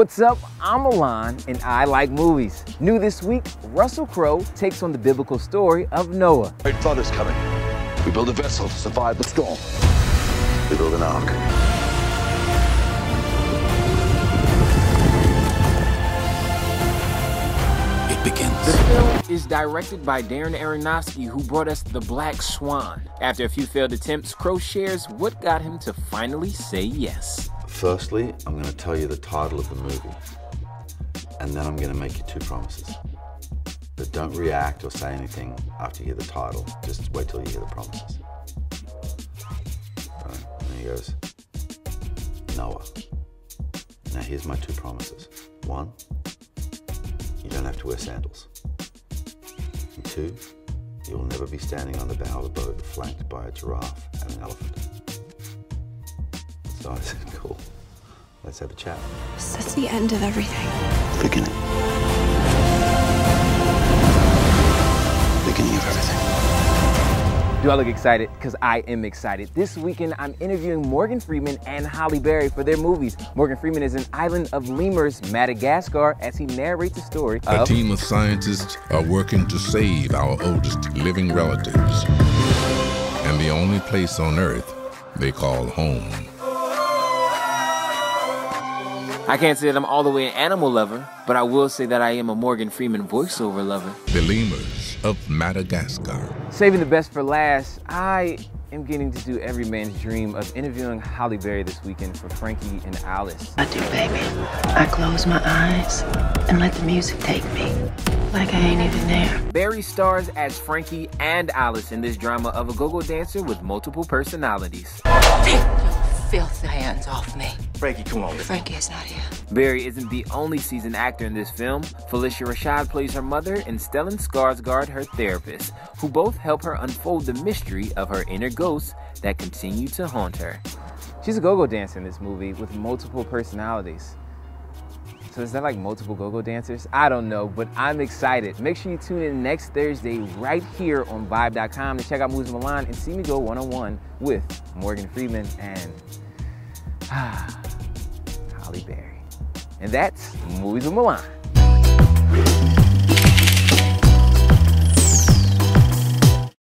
What's up? I'm Milan, and I like movies. New this week, Russell Crowe takes on the biblical story of Noah. Great flood's coming. We build a vessel to survive the storm. We build an ark. It begins. The film is directed by Darren Aronofsky, who brought us The Black Swan. After a few failed attempts, Crowe shares what got him to finally say yes. Firstly, I'm going to tell you the title of the movie, and then I'm going to make you two promises. But don't react or say anything after you hear the title. Just wait till you hear the promises. Right. And he goes, Noah. Now here's my two promises. One, you don't have to wear sandals. And two, you will never be standing on the bow of a boat flanked by a giraffe and an elephant. So I said, cool, let's have a chat. This is the end of everything. Beginning. Beginning of everything. Do I look excited? Because I am excited. This weekend, I'm interviewing Morgan Freeman and Halle Berry for their movies. Morgan Freeman is in Island of Lemurs, Madagascar, as he narrates the story of... A team of scientists are working to save our oldest living relatives. And the only place on Earth they call home. I can't say that I'm all the way an animal lover, but I will say that I am a Morgan Freeman voiceover lover. The Lemurs of Madagascar. Saving the best for last, I am getting to do every man's dream of interviewing Halle Berry this weekend for Frankie and Alice. I do, baby. I close my eyes and let the music take me. Like I ain't even there. Berry stars as Frankie and Alice in this drama of a go-go dancer with multiple personalities. Filthy hands off me. Frankie, come on. Frankie is not here. Berry isn't the only seasoned actor in this film. Felicia Rashad plays her mother and Stellan Skarsgård, her therapist, who both help her unfold the mystery of her inner ghosts that continue to haunt her. She's a go-go dancer in this movie with multiple personalities. So is that like multiple go-go dancers? I don't know, but I'm excited. Make sure you tune in next Thursday right here on Vibe.com to check out Movies with Milan and see me go one-on-one with Morgan Freeman and Halle Berry. And that's Movies with Milan.